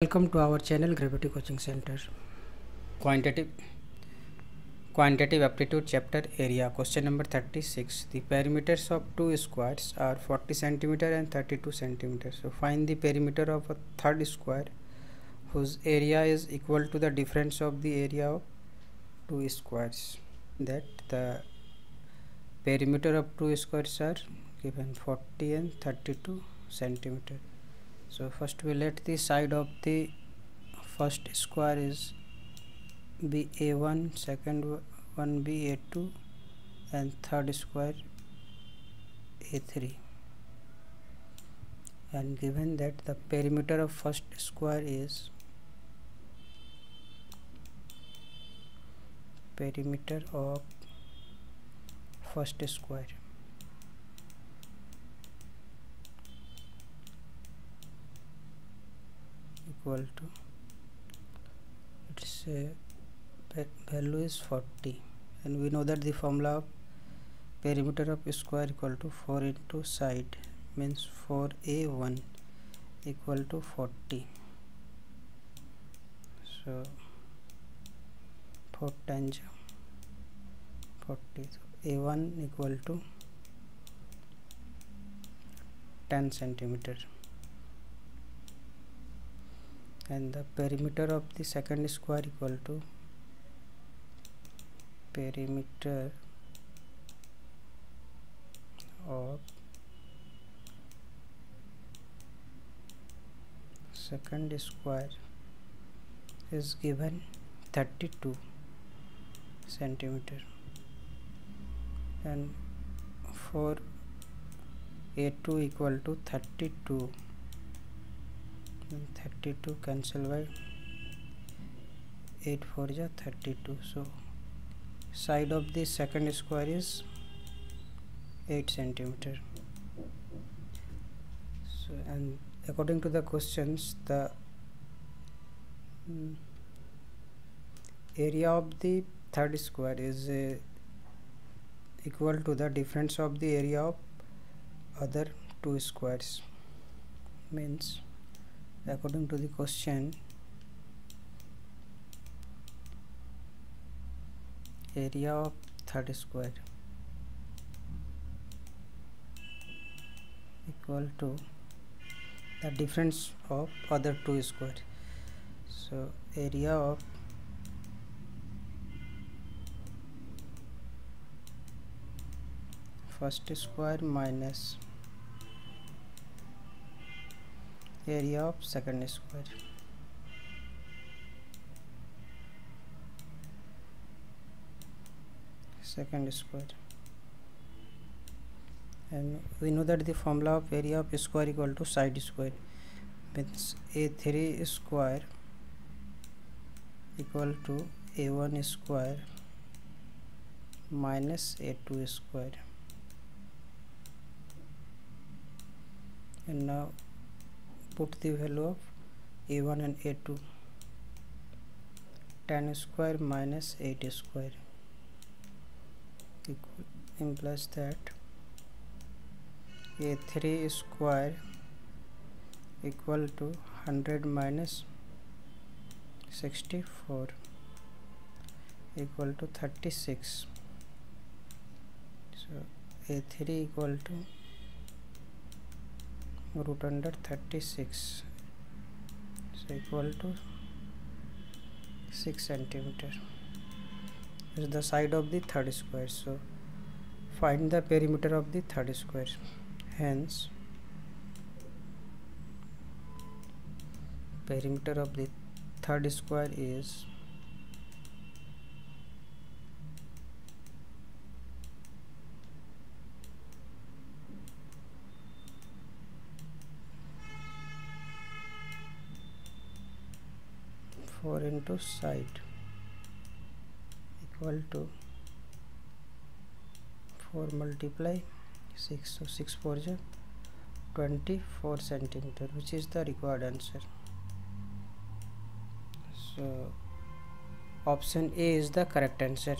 Welcome to our channel Gravity Coaching Center. Quantitative aptitude chapter area question number 36. The perimeters of two squares are 40 cm and 32 cm. So find the perimeter of a third square whose area is equal to the difference of the area of two squares. That the perimeter of two squares are given 40 and 32 cm. So first we let the side of the first square is be A1, second one be A2 and third square A3, and given that the perimeter of first square is equal to its value is 40, and we know that the formula of perimeter of square equal to 4 into side, means 4a1 equal to 40. So 4 times 40, so a1 equal to 10 centimeter. And the perimeter of the second square equal to perimeter of second square is given 32 centimeter, and 4A2 equal to 32. 32 cancel by 8 for the 32. So side of the second square is 8 centimeter. So, and according to the questions, the area of the third square is equal to the difference of the area of other two squares, means according to the question, area of third square equal to the difference of other two square. So area of first square minus area of second square. And we know that the formula of area of square equal to side square, means A3 square equal to A1 square minus A2 square. And now put the value of A1 and A2, 10 square minus 8 square equal, implies that A3 square equal to 100 minus 64 equal to 36. So A3 equal to root under 36, so equal to 6 centimeter. This is the side of the third square, so find the perimeter of the third square. Hence perimeter of the third square is into side equal to 4 multiply 6, so 6 for 24 centimeter, which is the required answer. So option A is the correct answer.